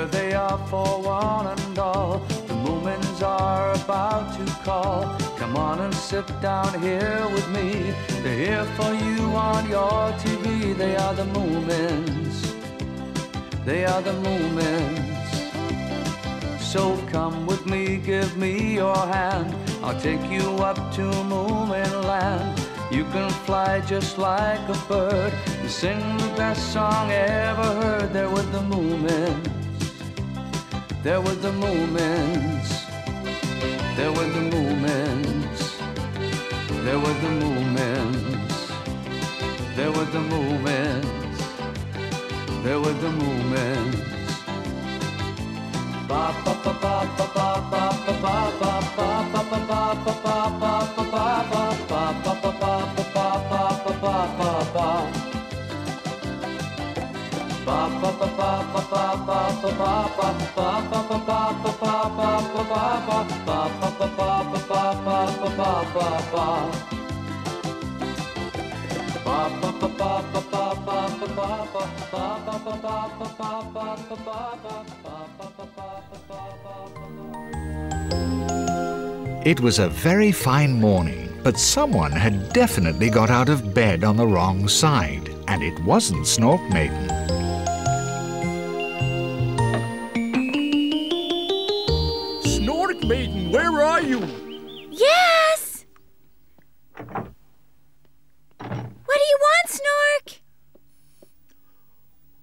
Here they are for one and all. The Moomins are about to call. Come on and sit down here with me. They're here for you on your TV. They are the Moomins. They are the Moomins. So come with me, give me your hand. I'll take you up to Moomin Land. You can fly just like a bird and sing the best song ever heard. They're with the Moomins. They're with the Moomins. They're with the Moomins. They're with the Moomins. They're with the Moomins. They're with the Moomins. Ba ba ba ba ba ba ba ba ba ba ba ba ba ba ba. It was a very fine morning, but someone had definitely got out of bed on the wrong side, and it wasn't Snorkmaiden. Snorkmaiden, where are you? Yes! What do you want, Snork?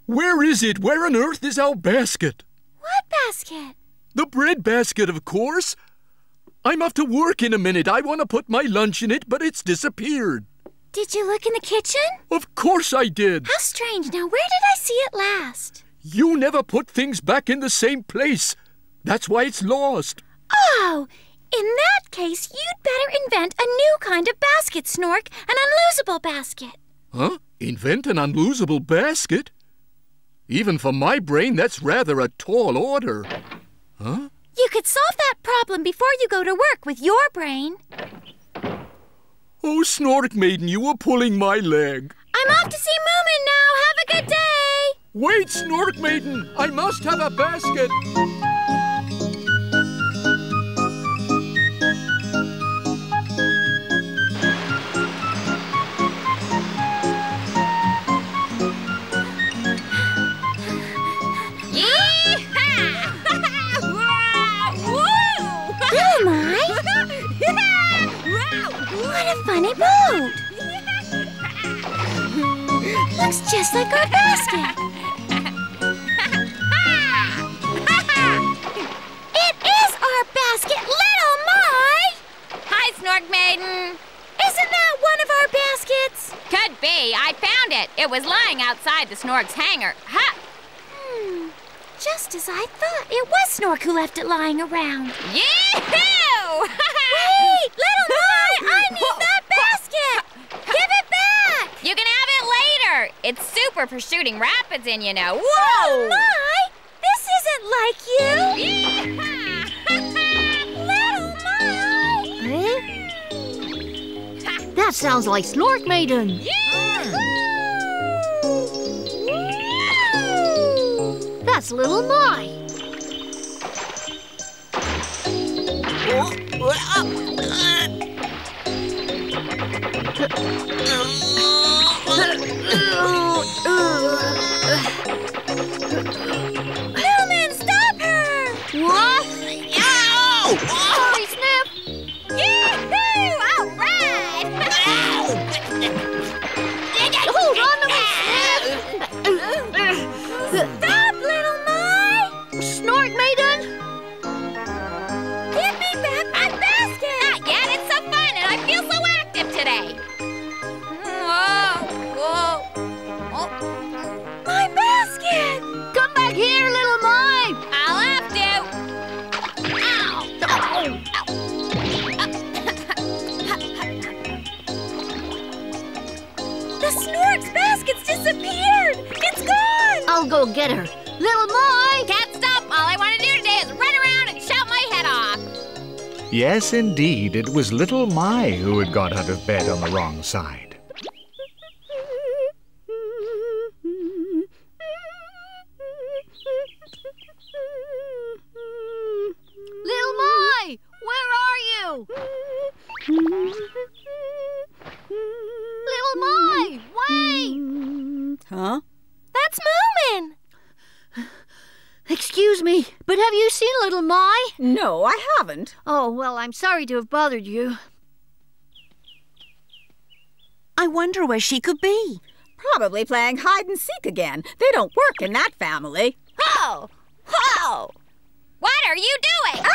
Where is it? Where on earth is our basket? What basket? The bread basket, of course. I'm off to work in a minute. I want to put my lunch in it, but it's disappeared. Did you look in the kitchen? Of course I did. How strange. Now, where did I see it last? You never put things back in the same place. That's why it's lost. Oh, in that case, you'd better invent a new kind of basket, Snork, an unlosable basket. Huh? Invent an unlosable basket? Even for my brain, that's rather a tall order. Huh? You could solve that problem before you go to work with your brain. Oh, Snorkmaiden, you were pulling my leg. I'm off to see Moomin now. Have a good day. Wait, Snorkmaiden, I must have a basket. Funny boat! Looks just like our basket! It is our basket, Little My! Hi, Snorkmaiden! Isn't that one of our baskets? Could be. I found it. It was lying outside the Snork's hangar. Ha! Just as I thought. It was Snork who left it lying around. Yee-hoo! Wait! Little My! I need that basket! Give it back! You can have it later! It's super for shooting rapids in, you know. Whoa! Little My! This isn't like you! Yee-haw! Little My! Huh? That sounds like Snorkmaiden. That's Little My. Moomin, stop her! What? Sorry, Sniff. Yee-hoo! All right! Hold on to me, Sniff! Stop, Little My! Snorkmaiden! Give me back my basket! Not yet, it's so fun and I feel so active today. Whoa. My basket! Come back here, Little My! I'll have to. Ow! Ow. The Snork's basket's disappeared! It's gone! I'll go get her. Little My! Can't stop. All I want to do today is run around and shout my head off. Yes, indeed. It was Little My who had got out of bed on the wrong side. Little My? No, I haven't. Oh, well, I'm sorry to have bothered you. I wonder where she could be. Probably playing hide-and-seek again. They don't work in that family. Ho! Ho! What are you doing? Ah!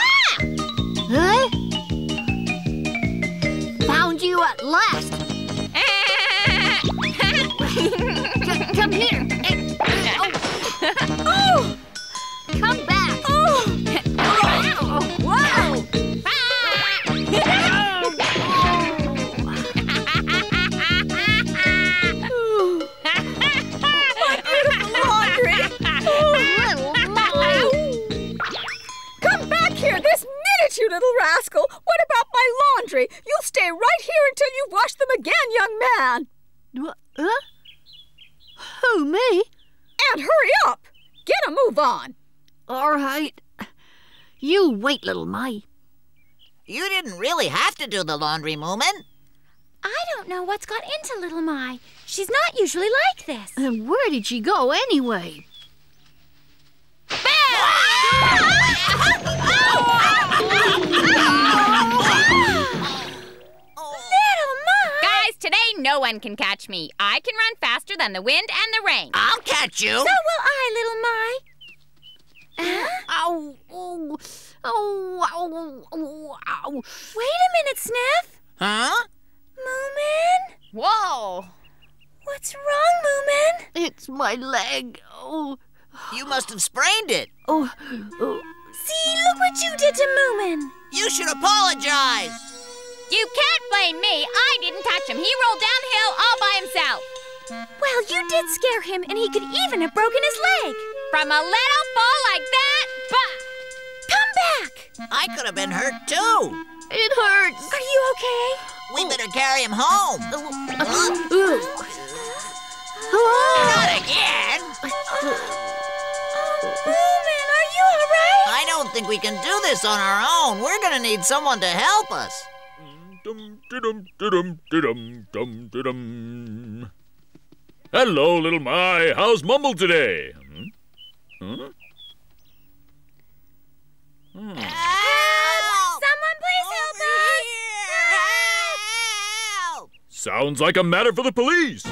Huh? Found you at last. Come here. Oh! Come back. Oh! Whoa! You little rascal! What about my laundry? You'll stay right here until you wash them again, young man! What? Who, me? And hurry up! Get a move on! All right. You wait, Little My. You didn't really have to do the laundry, Moomin. I don't know what's got into Little My. She's not usually like this. And where did she go, anyway? Today, no one can catch me. I can run faster than the wind and the rain. I'll catch you. So will I, Little My. Ow, ow, ow, ow, ow. Wait a minute, Sniff. Huh? Moomin? Whoa. What's wrong, Moomin? It's my leg. Oh. You must have sprained it. Oh. Oh. See, look what you did to Moomin. You should apologize. You can't blame me. I didn't touch him. He rolled downhill all by himself. Well, you did scare him, and he could even have broken his leg. From a little fall like that, bah! Come back! I could have been hurt, too. It hurts. Are you okay? We better carry him home. Not again! Moomin, are you all right? I don't think we can do this on our own. We're going to need someone to help us. Hello, Little My. How's Mymble today? Huh? Help! Someone please help us! Help! Sounds like a matter for the police.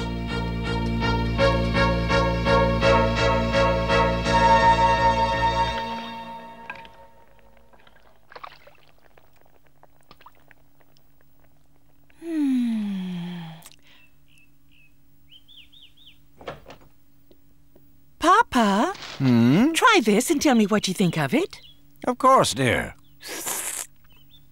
Papa, try this and tell me what you think of it. Of course, dear.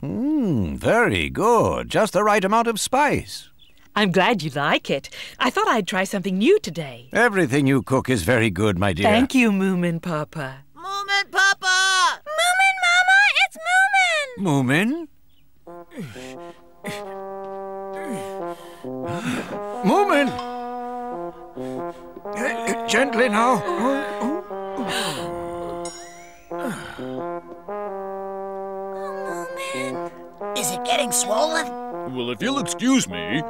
Very good. Just the right amount of spice. I'm glad you like it. I thought I'd try something new today. Everything you cook is very good, my dear. Thank you, Moomin Papa. Moomin Papa! Moomin Mama, it's Moomin! Moomin? Moomin! Gently now. Oh, Moomin. Is it getting swollen? Well, if you'll excuse me.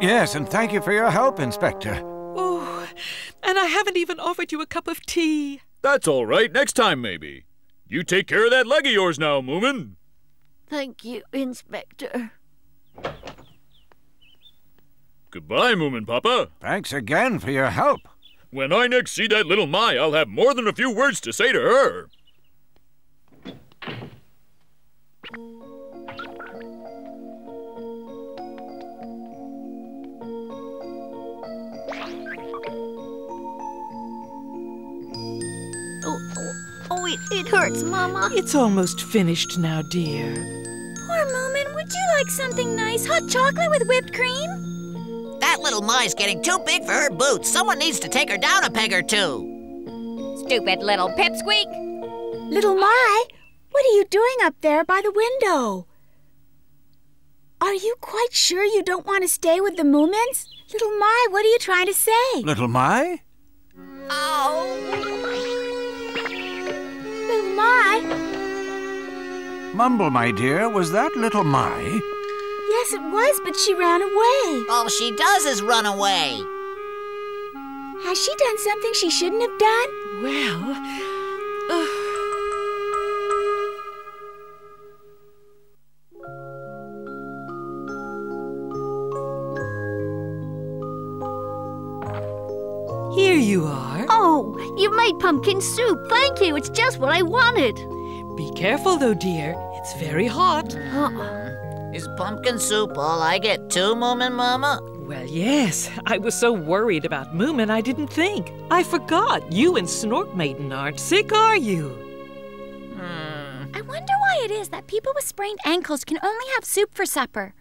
Yes, and thank you for your help, Inspector. Oh, and I haven't even offered you a cup of tea. That's all right. Next time, maybe. You take care of that leg of yours now, Moomin. Thank you, Inspector. Goodbye, Moomin Papa. Thanks again for your help. When I next see that Little My, I'll have more than a few words to say to her. Oh, it hurts, Mama. It's almost finished now, dear. Poor Moomin, would you like something nice? Hot chocolate with whipped cream? That Little My's getting too big for her boots. Someone needs to take her down a peg or two. Stupid little pipsqueak. Little My, what are you doing up there by the window? Are you quite sure you don't want to stay with the Moomins? Little My, what are you trying to say? Little My? Oh. Little My. Mymble, my dear, was that Little My? Yes, it was, but she ran away. All she does is run away. Has she done something she shouldn't have done? Well... you are. Oh, you made pumpkin soup. Thank you. It's just what I wanted. Be careful, though, dear. It's very hot. Is pumpkin soup all I get too, Moomin Mama? Well, yes. I was so worried about Moomin, I didn't think. I forgot. You and Snorkmaiden aren't sick, are you? I wonder why it is that people with sprained ankles can only have soup for supper.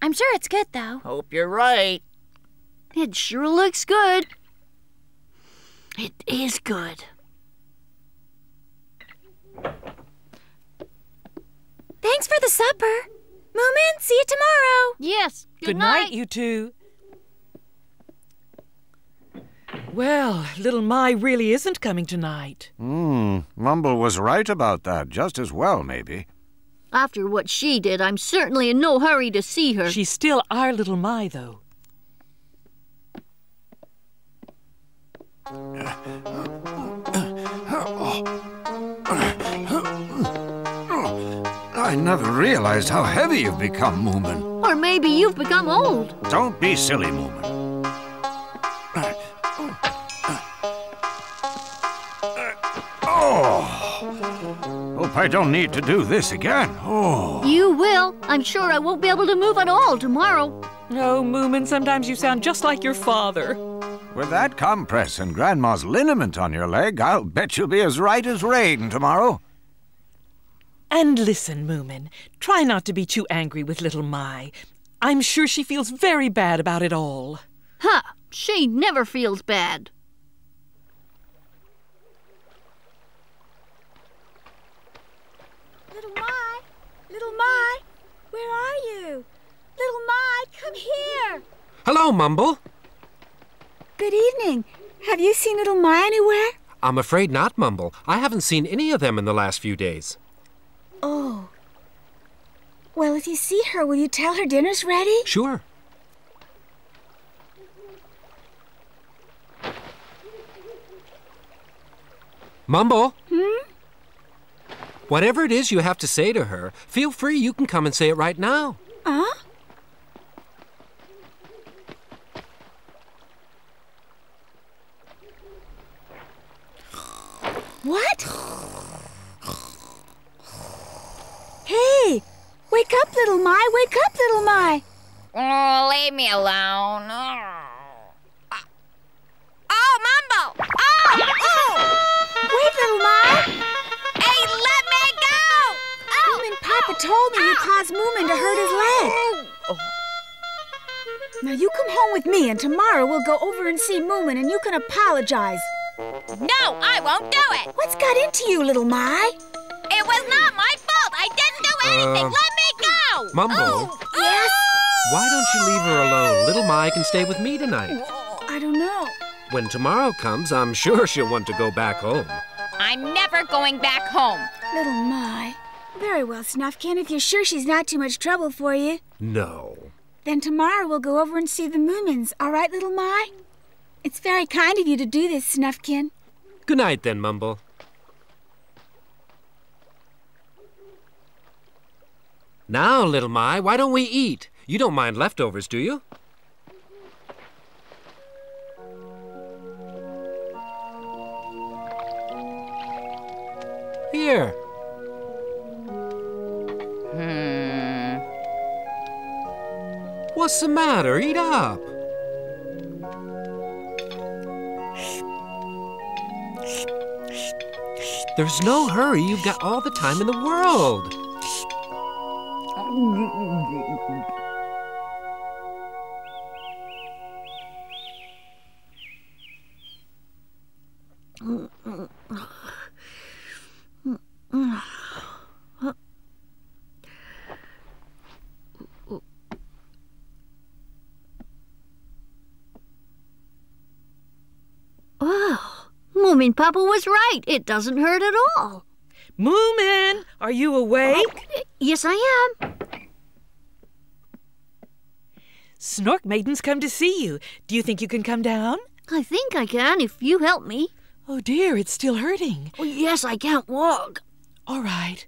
I'm sure it's good, though. Hope you're right. It sure looks good. It is good. Thanks for the supper. Moomin, see you tomorrow. Yes, good night, you two. Well, Little My really isn't coming tonight. Mymble was right about that, just as well, maybe. After what she did, I'm certainly in no hurry to see her. She's still our Little My, though. I never realized how heavy you've become, Moomin. Or maybe you've become old. Don't be silly, Moomin. Hope I don't need to do this again. You will. I'm sure I won't be able to move at all tomorrow. No, Moomin, sometimes you sound just like your father. With that compress and Grandma's liniment on your leg, I'll bet you'll be as right as rain tomorrow. And listen, Moomin, try not to be too angry with Little My. I'm sure she feels very bad about it all. She never feels bad. Little My, where are you? Little My, come here. Hello, Mymble. Good evening. Have you seen Little My anywhere? I'm afraid not, Mymble. I haven't seen any of them in the last few days. Oh. Well, if you see her, will you tell her dinner's ready? Sure. Mymble? Whatever it is you have to say to her, feel free, you can come and say it right now. What? Hey! Wake up, Little My! Wake up, Little My! Oh, leave me alone. Oh, Mymble! Wait, Little My! Hey, let me go! Moomin Papa told me you caused Moomin to hurt his leg. Now you come home with me, and tomorrow we'll go over and see Moomin, and you can apologize. No, I won't do it! What's got into you, Little My? It was not my fault! I didn't do anything! Let me go! Mymble? Yes? Why don't you leave her alone? Little My can stay with me tonight. I don't know. When tomorrow comes, I'm sure she'll want to go back home. I'm never going back home. Little My. Very well, Snufkin, if you're sure she's not too much trouble for you. No. Then tomorrow we'll go over and see the Moomins, all right, Little My? It's very kind of you to do this, Snufkin. Good night, then, Mymble. Now, Little My, why don't we eat? You don't mind leftovers, do you? Here. What's the matter? Eat up. There's no hurry. You've got all the time in the world. Moomin Papa was right. It doesn't hurt at all. Moomin, are you awake? Yes, I am. Snorkmaiden's come to see you. Do you think you can come down? I think I can if you help me. Oh, dear, it's still hurting. Oh, yes, I can't walk. All right.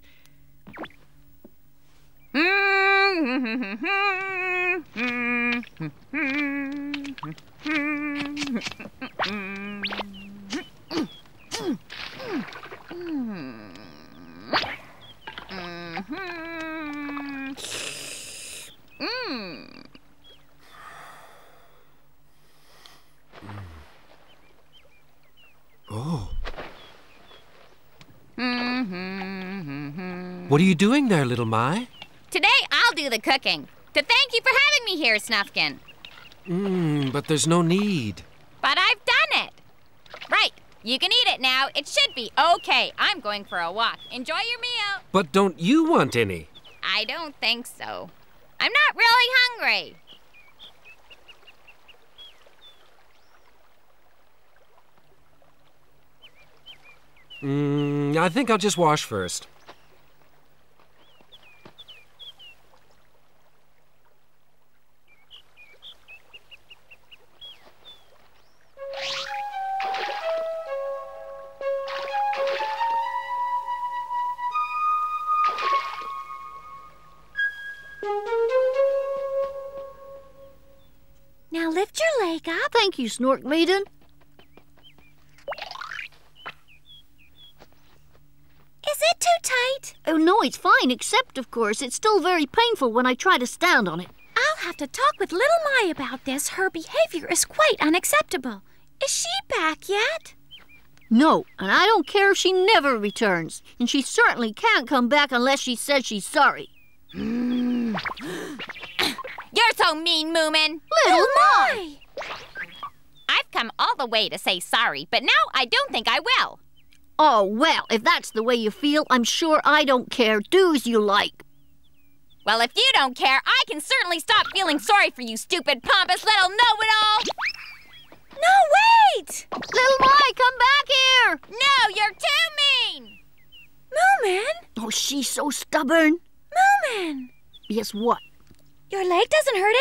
What are you doing there, Little My? Today, I'll do the cooking. To thank you for having me here, Snufkin. But there's no need. But I've done it. Right, you can eat it now. It should be okay. I'm going for a walk. Enjoy your meal. But don't you want any? I don't think so. I'm not really hungry. I think I'll just wash first. Now lift your leg up. Thank you, Snorkmaiden. Is it too tight? Oh, no, it's fine, except, of course, it's still very painful when I try to stand on it. I'll have to talk with Little My about this. Her behavior is quite unacceptable. Is she back yet? No, and I don't care if she never returns. And she certainly can't come back unless she says she's sorry. You're so mean, Moomin. Little My! I've come all the way to say sorry, but now I don't think I will. Oh, well, if that's the way you feel, I'm sure I don't care. Do as you like. Well, if you don't care, I can certainly stop feeling sorry for you, stupid, pompous little know-it-all. No, wait! Little My, come back here! No, you're too mean! Moomin! Oh, she's so stubborn. Moomin! Yes, what? Your leg doesn't hurt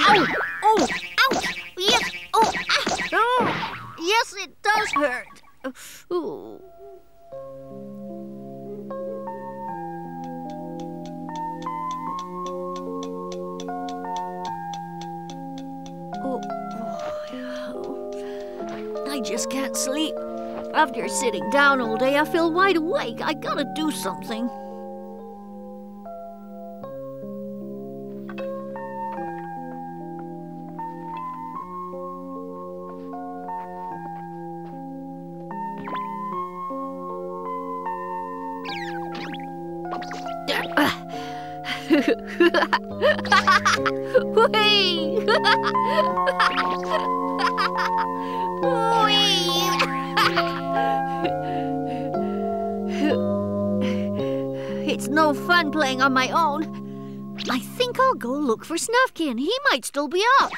anymore? Ow! Oh! Ow! Yes! Oh! Ah! Oh! Yes, it does hurt. Ooh. Oh. I just can't sleep. After sitting down all day, I feel wide awake. I gotta do something. It's no fun playing on my own. I think I'll go look for Snufkin. He might still be up.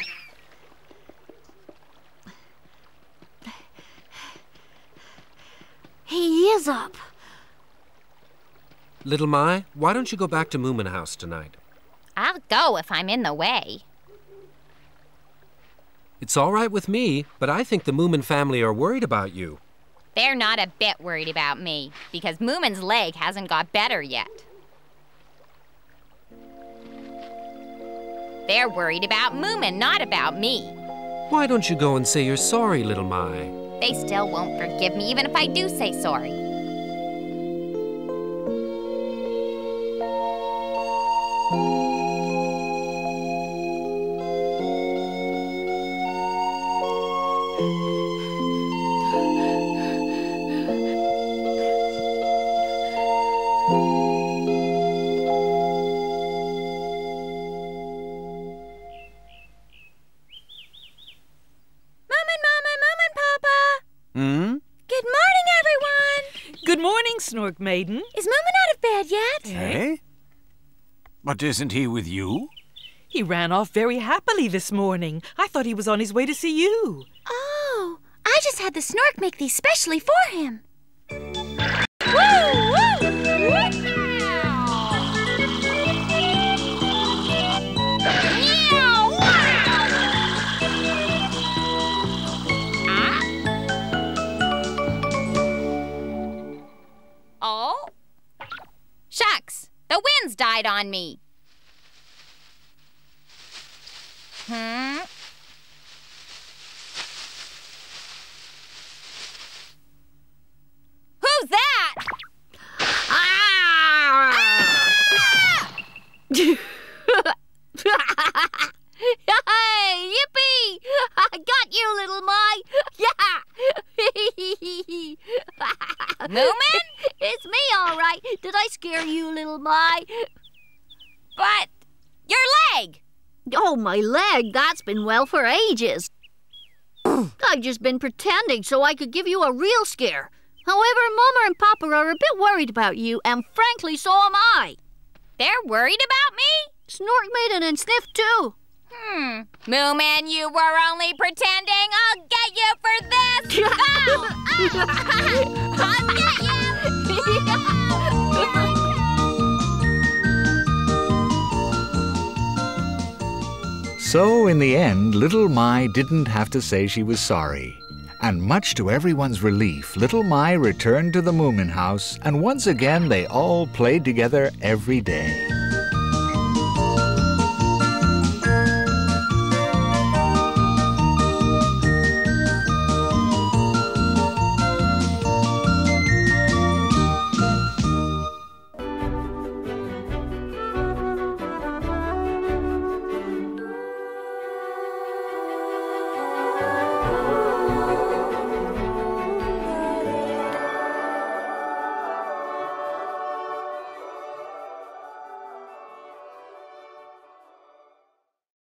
He is up. Little My, why don't you go back to Moomin House tonight? I'll go if I'm in the way. It's all right with me, but I think the Moomin family are worried about you. They're not a bit worried about me, because Moomin's leg hasn't got better yet. They're worried about Moomin, not about me. Why don't you go and say you're sorry, Little My? They still won't forgive me, even if I do say sorry. Snorkmaiden. Is Moomin out of bed yet? Eh? But isn't he with you? He ran off very happily this morning. I thought he was on his way to see you. Oh, I just had the Snork make these specially for him. Woo! The wind's died on me. scare you, Little My. But your leg! Oh, my leg. That's been well for ages. I've just been pretending so I could give you a real scare. However, Mama and Papa are a bit worried about you, and frankly, so am I. They're worried about me? Snorkmaiden and Sniff, too. Moomin, you were only pretending. I'll get you for this. Oh, I'll get you. So, in the end, Little My didn't have to say she was sorry. And much to everyone's relief, Little My returned to the Moomin house, and once again they all played together every day.